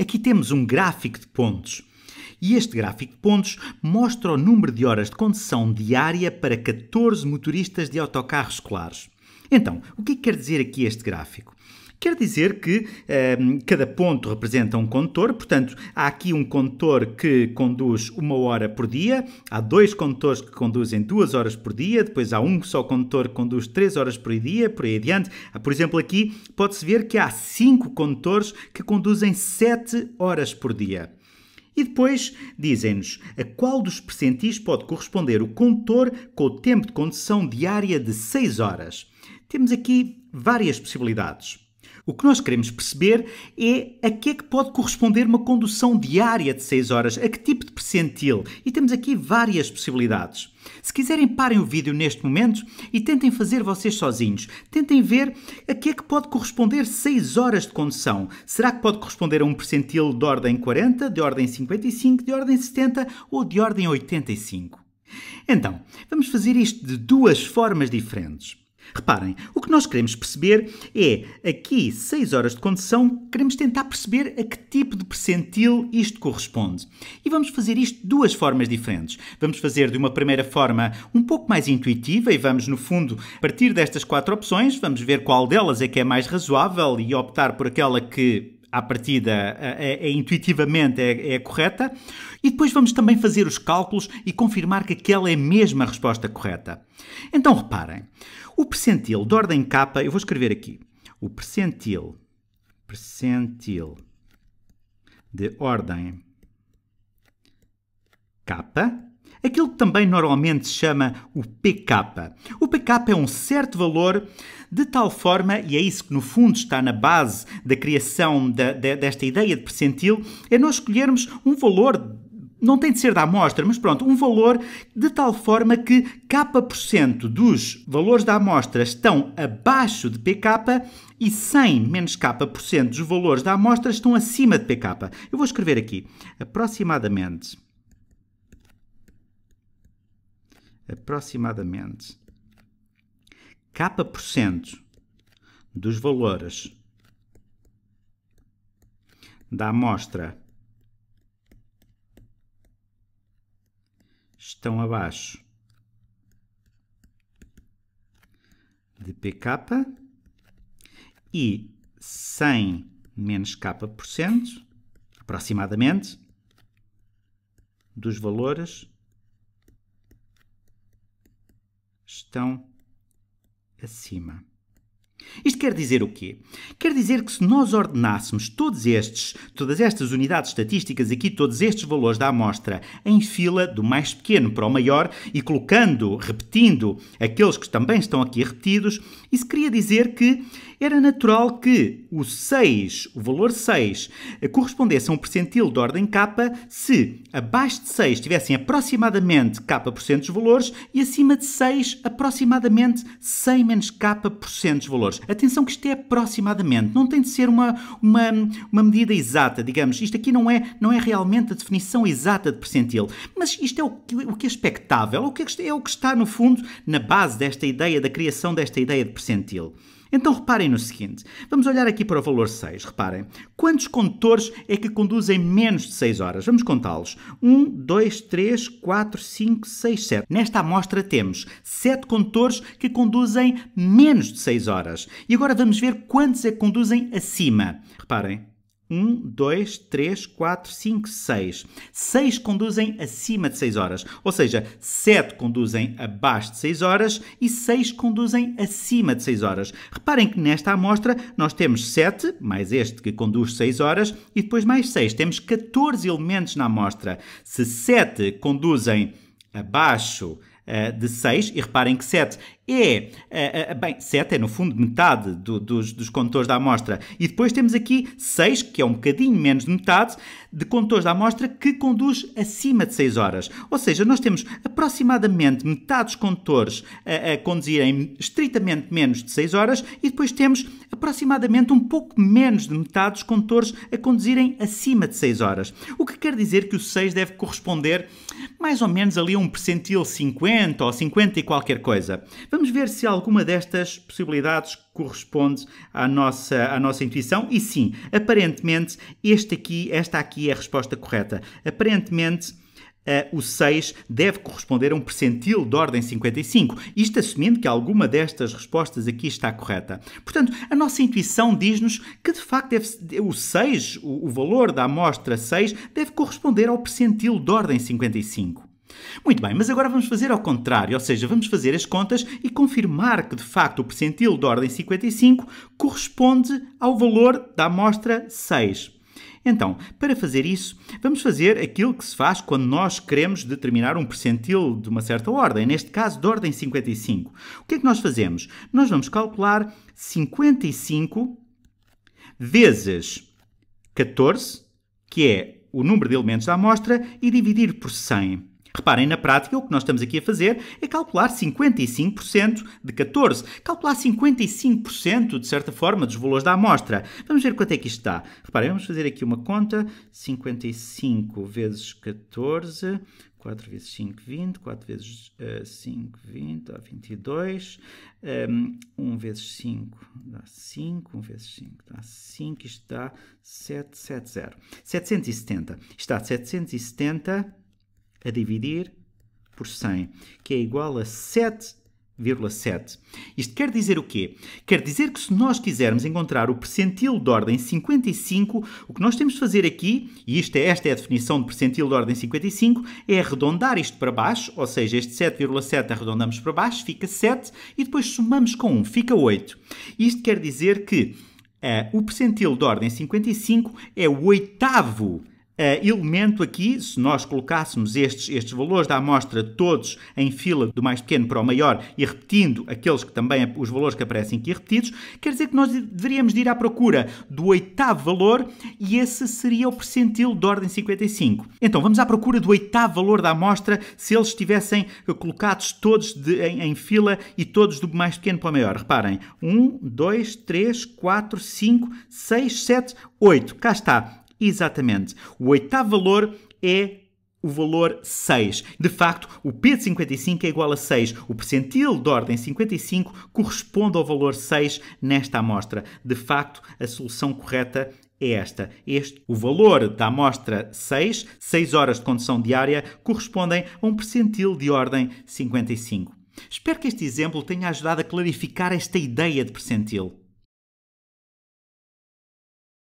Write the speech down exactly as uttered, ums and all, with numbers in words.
Aqui temos um gráfico de pontos. E este gráfico de pontos mostra o número de horas de condução diária para catorze motoristas de autocarros escolares. Então, o que é que quer dizer aqui este gráfico? Quer dizer que eh, cada ponto representa um condutor, portanto, há aqui um condutor que conduz uma hora por dia, há dois condutores que conduzem duas horas por dia, depois há um só condutor que conduz três horas por dia, por aí adiante. Por exemplo, aqui pode-se ver que há cinco condutores que conduzem sete horas por dia. E depois dizem-nos a qual dos percentis pode corresponder o condutor com o tempo de condução diária de seis horas. Temos aqui várias possibilidades. O que nós queremos perceber é a que é que pode corresponder uma condução diária de seis horas, a que tipo de percentil. E temos aqui várias possibilidades. Se quiserem, parem o vídeo neste momento e tentem fazer vocês sozinhos. Tentem ver a que é que pode corresponder seis horas de condução. Será que pode corresponder a um percentil de ordem quarenta, de ordem cinquenta e cinco, de ordem setenta ou de ordem oitenta e cinco? Então, vamos fazer isto de duas formas diferentes. Reparem, o que nós queremos perceber é, aqui, seis horas de condução, queremos tentar perceber a que tipo de percentil isto corresponde. E vamos fazer isto de duas formas diferentes. Vamos fazer de uma primeira forma um pouco mais intuitiva e vamos, no fundo, partir destas quatro opções, vamos ver qual delas é que é mais razoável e optar por aquela que, à partida, é, é, é, intuitivamente é, é correta. E depois vamos também fazer os cálculos e confirmar que aquela é mesmo a resposta correta. Então, reparem. O percentil de ordem K, eu vou escrever aqui. O percentil, percentil de ordem K, aquilo que também normalmente se chama o P K. O P K é um certo valor de tal forma, e é isso que no fundo está na base da criação da, da, desta ideia de percentil, é nós escolhermos um valor, não tem de ser da amostra, mas pronto, um valor de tal forma que K% dos valores da amostra estão abaixo de P K e cem menos K% dos valores da amostra estão acima de P K. Eu vou escrever aqui, aproximadamente... aproximadamente K% dos valores da amostra estão abaixo de P K e cem menos K% aproximadamente dos valores estão acima. Isto quer dizer o quê? Quer dizer que se nós ordenássemos todos estes, todas estas unidades estatísticas aqui, todos estes valores da amostra em fila do mais pequeno para o maior e colocando, repetindo, aqueles que também estão aqui repetidos, isso queria dizer que era natural que o seis, o valor seis, correspondesse a um percentil de ordem K se abaixo de seis tivessem aproximadamente K% dos valores e acima de seis aproximadamente cem menos K% dos valores. Atenção que isto é aproximadamente, não tem de ser uma, uma, uma medida exata, digamos. Isto aqui não é, não é realmente a definição exata de percentil, mas isto é o, o que é expectável, o que é, é o que está no fundo na base desta ideia, da criação desta ideia de percentil. Então reparem no seguinte, vamos olhar aqui para o valor seis, reparem, quantos condutores é que conduzem menos de seis horas? Vamos contá-los, um, dois, três, quatro, cinco, seis, sete. Nesta amostra temos sete condutores que conduzem menos de seis horas. E agora vamos ver quantos é que conduzem acima. Reparem, um, dois, três, quatro, cinco, seis. seis conduzem acima de seis horas, ou seja, sete conduzem abaixo de seis horas e seis conduzem acima de seis horas. Reparem que nesta amostra nós temos sete, mais este que conduz seis horas, e depois mais seis. Temos catorze elementos na amostra. Se sete conduzem abaixo de seis, e reparem que sete é, é, é, bem, sete é no fundo metade do, dos, dos condutores da amostra, e depois temos aqui seis, que é um bocadinho menos de metade, de condutores da amostra que conduz acima de seis horas. Ou seja, nós temos aproximadamente metade dos condutores a, a conduzirem estritamente menos de seis horas, e depois temos aproximadamente um pouco menos de metade dos condutores a conduzirem acima de seis horas. O que quer dizer que o seis deve corresponder mais mais ou menos ali um percentil cinquenta ou cinquenta e qualquer coisa. Vamos ver se alguma destas possibilidades corresponde à nossa, à nossa intuição. E sim, aparentemente, este aqui, esta aqui é a resposta correta. Aparentemente, uh, o seis deve corresponder a um percentil de ordem cinquenta e cinco. Isto assumindo que alguma destas respostas aqui está correta. Portanto, a nossa intuição diz-nos que, de facto, deve, o seis, o, o valor da amostra seis, deve corresponder ao percentil de ordem cinquenta e cinco. Muito bem, mas agora vamos fazer ao contrário, ou seja, vamos fazer as contas e confirmar que, de facto, o percentil de ordem cinquenta e cinco corresponde ao valor da amostra seis. Então, para fazer isso, vamos fazer aquilo que se faz quando nós queremos determinar um percentil de uma certa ordem, neste caso de ordem cinquenta e cinco. O que é que nós fazemos? Nós vamos calcular cinquenta e cinco vezes catorze, que é o número de elementos da amostra, e dividir por cem. Reparem, na prática, o que nós estamos aqui a fazer é calcular cinquenta e cinco por cento de catorze. Calcular cinquenta e cinco por cento, de certa forma, dos valores da amostra. Vamos ver quanto é que isto dá. Reparem, vamos fazer aqui uma conta. cinquenta e cinco vezes catorze... quatro vezes cinco, vinte. quatro vezes uh, cinco, vinte. Dá vinte e dois. Um, um vezes cinco dá cinco. um vezes cinco dá cinco. Isto dá setecentos e setenta. setecentos e setenta. Isto dá setecentos e setenta... a dividir por cem, que é igual a sete vírgula sete. Isto quer dizer o quê? Quer dizer que se nós quisermos encontrar o percentil de ordem cinquenta e cinco, o que nós temos de fazer aqui, e isto é, esta é a definição de percentil de ordem cinquenta e cinco, é arredondar isto para baixo, ou seja, este sete vírgula sete arredondamos para baixo, fica sete, e depois somamos com um, fica oito. Isto quer dizer que uh, o percentil de ordem cinquenta e cinco é o oitavo Uh, elemento aqui. Se nós colocássemos estes, estes valores da amostra todos em fila do mais pequeno para o maior e repetindo aqueles que também, os valores que aparecem aqui repetidos, quer dizer que nós deveríamos ir à procura do oitavo valor e esse seria o percentil de ordem cinquenta e cinco. Então vamos à procura do oitavo valor da amostra se eles estivessem colocados todos de, em, em fila e todos do mais pequeno para o maior. Reparem, um, dois, três, quatro, cinco, seis, sete, oito. Cá está. Exatamente. O oitavo valor é o valor seis. De facto, o P de cinquenta e cinco é igual a seis. O percentil de ordem cinquenta e cinco corresponde ao valor seis nesta amostra. De facto, a solução correta é esta. Este, o valor da amostra seis, seis horas de condução diária, correspondem a um percentil de ordem cinquenta e cinco. Espero que este exemplo tenha ajudado a clarificar esta ideia de percentil.